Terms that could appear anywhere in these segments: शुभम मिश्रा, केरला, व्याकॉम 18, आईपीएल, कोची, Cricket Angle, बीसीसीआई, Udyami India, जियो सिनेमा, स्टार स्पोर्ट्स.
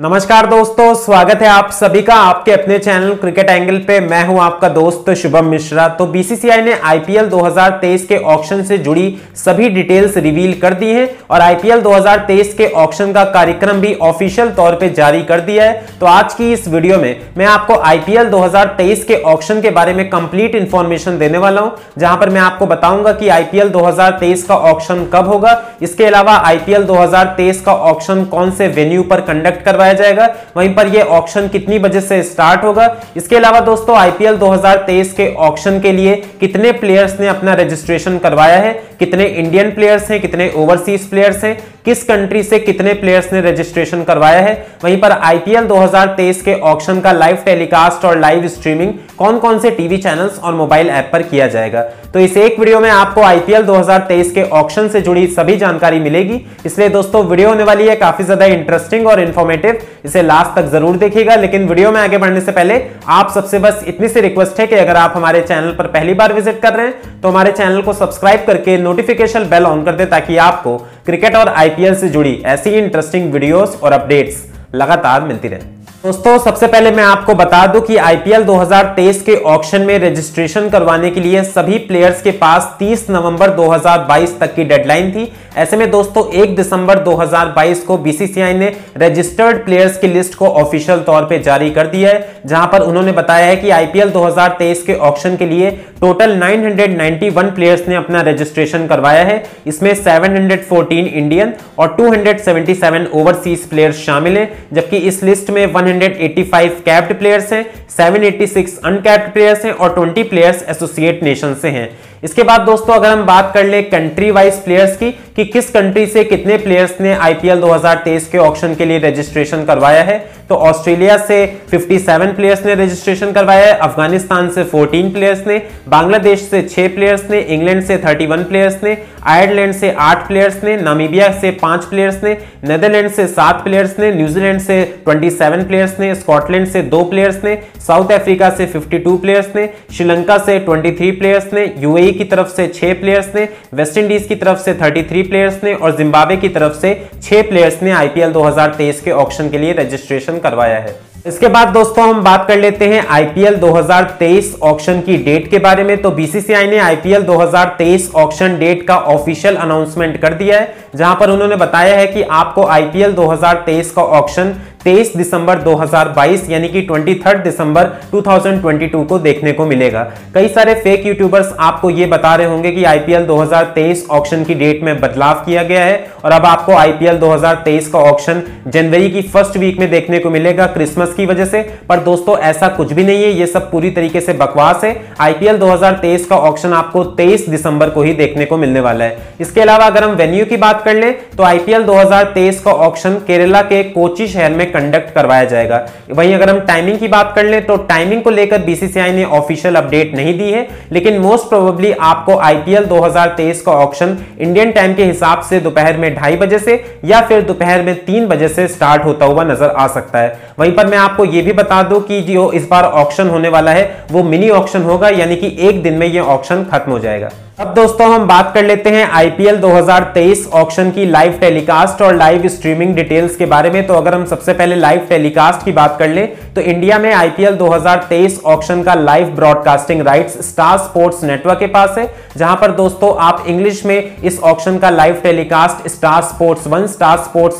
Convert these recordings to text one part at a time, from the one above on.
नमस्कार दोस्तों, स्वागत है आप सभी का आपके अपने चैनल क्रिकेट एंगल पे। मैं हूं आपका दोस्त शुभम मिश्रा। तो बीसीसीआई ने आईपीएल 2023 के ऑक्शन से जुड़ी सभी डिटेल्स रिवील कर दी हैं और आईपीएल 2023 के ऑक्शन का कार्यक्रम भी ऑफिशियल तौर पे जारी कर दिया है। तो आज की इस वीडियो में मैं आपको आईपीएल 2023 के ऑक्शन के बारे में कंप्लीट इंफॉर्मेशन देने वाला हूँ, जहां पर मैं आपको बताऊंगा कि आईपीएल 2023 का ऑक्शन कब होगा। इसके अलावा आईपीएल 2023 का ऑक्शन कौन से वेन्यू पर कंडक्ट करवाया जाएगा, वहीं पर यह ऑक्शन कितनी बजे से स्टार्ट होगा। इसके अलावा दोस्तों आईपीएल 2023 के ऑक्शन के लिए कितने प्लेयर्स ने अपना रजिस्ट्रेशन करवाया है, कितने इंडियन प्लेयर्स हैं, कितने ओवरसीज प्लेयर्स हैं, किस कंट्री से कितने प्लेयर्स ने रजिस्ट्रेशन करवाया है। वहीं पर आईपीएल 2023 के ऑक्शन का लाइव टेलीकास्ट और लाइव स्ट्रीमिंग कौन कौन से टीवी चैनल्स और मोबाइल ऐप पर किया जाएगा। तो इस एक वीडियो में आपको आईपीएल 2023 के ऑक्शन से जुड़ी सभी जानकारी मिलेगी, इसलिए दोस्तों वीडियो होने वाली है काफी ज्यादा इंटरेस्टिंग और इन्फॉर्मेटिव, इसे लास्ट तक जरूर देखिएगा। लेकिन वीडियो में आगे बढ़ने से पहले आप सबसे बस इतनी सी रिक्वेस्ट है कि अगर आप हमारे चैनल पर पहली बार विजिट कर रहे हैं तो हमारे चैनल को सब्सक्राइब करके नोटिफिकेशन बेल ऑन कर दें, ताकि आपको क्रिकेट और आईपीएल से जुड़ी ऐसी इंटरेस्टिंग वीडियोस और अपडेट्स लगातार मिलती रहे। दोस्तों सबसे पहले मैं आपको बता दूं कि आईपीएल 2023 के ऑक्शन में रजिस्ट्रेशन करवाने के लिए सभी प्लेयर्स के पास 30 नवंबर 2022 तक की डेडलाइन थी। ऐसे में दोस्तों 1 दिसंबर 2022 को बीसीसीआई ने रजिस्टर्ड प्लेयर्स की लिस्ट को ऑफिशियल तौर पे जारी कर दिया है, जहां पर उन्होंने बताया है कि आईपीएल 2023 के ऑक्शन के लिए टोटल 991 प्लेयर्स ने अपना रजिस्ट्रेशन करवाया है। इसमें 714 इंडियन और 277 ओवरसीज प्लेयर्स शामिल हैं, जबकि इस लिस्ट में 185 कैप्ड प्लेयर्स हैं, 786 अनकैप्ड प्लेयर्स हैं और 20 प्लेयर्स एसोसिएट नेशन से हैं। इसके बाद दोस्तों अगर हम बात कर ले कंट्री वाइज प्लेयर्स की कि किस कंट्री से कितने प्लेयर्स ने आईपीएल 2023 के ऑक्शन के लिए रजिस्ट्रेशन करवाया है, तो ऑस्ट्रेलिया से 57 प्लेयर्स ने रजिस्ट्रेशन करवाया है, अफगानिस्तान से 14 प्लेयर्स ने, बांग्लादेश से 6 प्लेयर्स ने, इंग्लैंड से 31 प्लेयर्स ने, आयरलैंड से 8 प्लेयर्स ने, नामीबिया से 5 प्लेयर्स ने, नेदरलैंड से 7 प्लेयर्स ने, न्यूजीलैंड से 27 प्लेयर्स ने, स्कॉटलैंड से 2 प्लेयर्स ने, साउथ अफ्रीका से 52 प्लेयर्स ने, श्रीलंका से 23 प्लेयर्स ने, यूएई की तरफ से 6 प्लेयर्स ने, वेस्टइंडीज की तरफ से 33 प्लेयर्स ने और जिम्बाब्वे की तरफ से 6 प्लेयर्स ने आईपीएल 2023 के ऑक्शन के लिए रजिस्ट्रेशन करवाया है। इसके बाद दोस्तों हम बात कर लेते हैं आईपीएल 2023 ऑक्शन की डेट के बारे में। तो बीसीसीआई ने आईपीएल 2023 ऑक्शन डेट का ऑफिशियल अनाउंसमेंट कर दिया है, जहां पर उन्होंने बताया है कि आपको आईपीएल 2023 का ऑक्शन 23 दिसंबर 2022 यानी कि 23 दिसंबर 2022 को देखने को मिलेगा। कई सारे फेक यूट्यूबर्स आपको ये बता रहे होंगे कि आईपीएल 2023 ऑक्शन की डेट में बदलाव किया गया है और अब आपको आईपीएल 2023 का ऑक्शन जनवरी की फर्स्ट वीक में देखने को मिलेगा क्रिसमस की वजह से। पर दोस्तों ऐसा कुछ भी नहीं है, ये सब पूरी तरीके से बकवास है। आईपीएल 2023 का ऑक्शन आपको 23 दिसंबर को ही देखने को मिलने वाला है। इसके अलावा अगर हम वेन्यू की बात कर ले तो आईपीएल 2023 का ऑक्शन केरला के कोची शहर में कंडक्ट करवाया जाएगा। वहीं अगर हम टाइमिंग की बात कर लें तो टाइमिंग को लेकर बीसीसीआई ने ऑफिशियल अपडेट नहीं दी है, लेकिन मोस्ट प्रोबेबली आपको आईपीएल 2023 का ऑक्शन इंडियन टाइम के हिसाब से दोपहर में 2:30 बजे से या फिर दोपहर में 3 बजे से स्टार्ट होता हुआ नजर आ सकता है। वहीं पर मैं आपको यह भी बता दूं कि जो इस बार ऑक्शन होने वाला है वो मिनी ऑक्शन होगा, यानी कि एक दिन में यह ऑक्शन खत्म हो जाएगा। अब दोस्तों हम बात कर लेते हैं आईपीएल 2023 ऑक्शन की लाइव टेलीकास्ट और लाइव स्ट्रीमिंग डिटेल्स के बारे में। तो अगर हम सबसे पहले लाइव टेलीकास्ट की बात कर लें तो इंडिया में आईपीएल 2023 ऑक्शन का live broadcasting rights स्टार स्पोर्ट्स network के पास है, जहां पर दोस्तों आप इंग्लिश में इस ऑक्शन का live telecast स्टार स्पोर्ट्स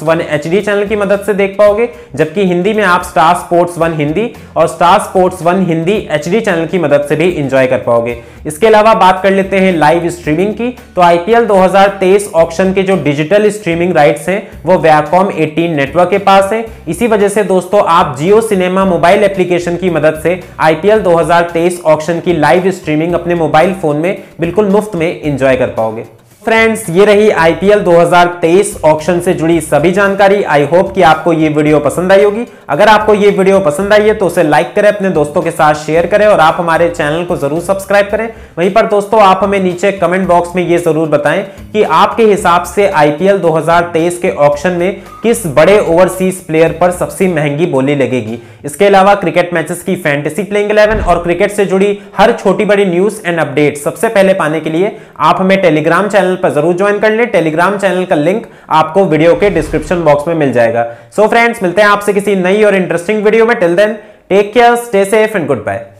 1 HD channel की मदद से देख पाओगे, जबकि हिंदी में आप स्टार स्पोर्ट्स 1 हिंदी और स्टार स्पोर्ट्स 1 Hindi HD channel की मदद से भी इंजॉय कर पाओगे। इसके अलावा बात कर लेते हैं लाइव स्ट्रीमिंग की। तो आईपीएल 2023 ऑक्शन के जो डिजिटल स्ट्रीमिंग राइट्स हैं वो व्याकॉम 18 नेटवर्क के पास है। इसी वजह से दोस्तों आप जियो सिनेमा मोबाइल एप्लीकेशन की मदद से आईपीएल 2023 ऑक्शन की लाइव स्ट्रीमिंग अपने मोबाइल फोन में बिल्कुल मुफ्त में एंजॉय कर पाओगे। फ्रेंड्स ये रही आईपीएल 2023 ऑक्शन से जुड़ी सभी जानकारी। आई होप कि आपको ये वीडियो पसंद आई होगी। अगर आपको ये वीडियो पसंद आई है तो उसे लाइक करें, अपने दोस्तों के साथ शेयर करें और आप हमारे चैनल को जरूर सब्सक्राइब करें। वहीं पर दोस्तों आप हमें नीचे कमेंट बॉक्स में ये जरूर बताएं कि आपके हिसाब से आईपीएल 2023 के ऑक्शन में किस बड़े ओवरसीज प्लेयर पर सबसे महंगी बोली लगेगी। इसके अलावा क्रिकेट मैचेस की फैंटेसी प्लेइंग 11 और क्रिकेट से जुड़ी हर छोटी बड़ी न्यूज एंड अपडेट सबसे पहले पाने के लिए आप हमें टेलीग्राम चैनल चैनल पर जरूर ज्वाइन कर ले। टेलीग्राम चैनल का लिंक आपको वीडियो के डिस्क्रिप्शन बॉक्स में मिल जाएगा। सो फ्रेंड्स, मिलते हैं आपसे किसी नई और इंटरेस्टिंग वीडियो में। Till then take care, stay safe and good bye.